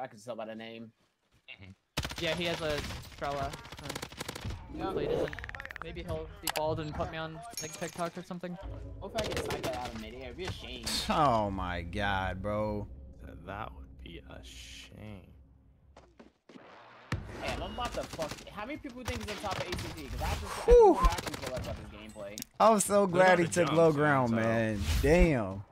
I can tell by the name. Mm-hmm. Yeah, he has a Strela. Hopefully he doesn't. Maybe he'll be bald and put me on like TikTok or something. What if I get sniped out of midair? It'd be a shame. Oh my god, bro. That would be a shame. Hey, I'm about to fuck. How many people think he's on top of ACP? Because I just. I'm so glad he took low ground, man. Damn.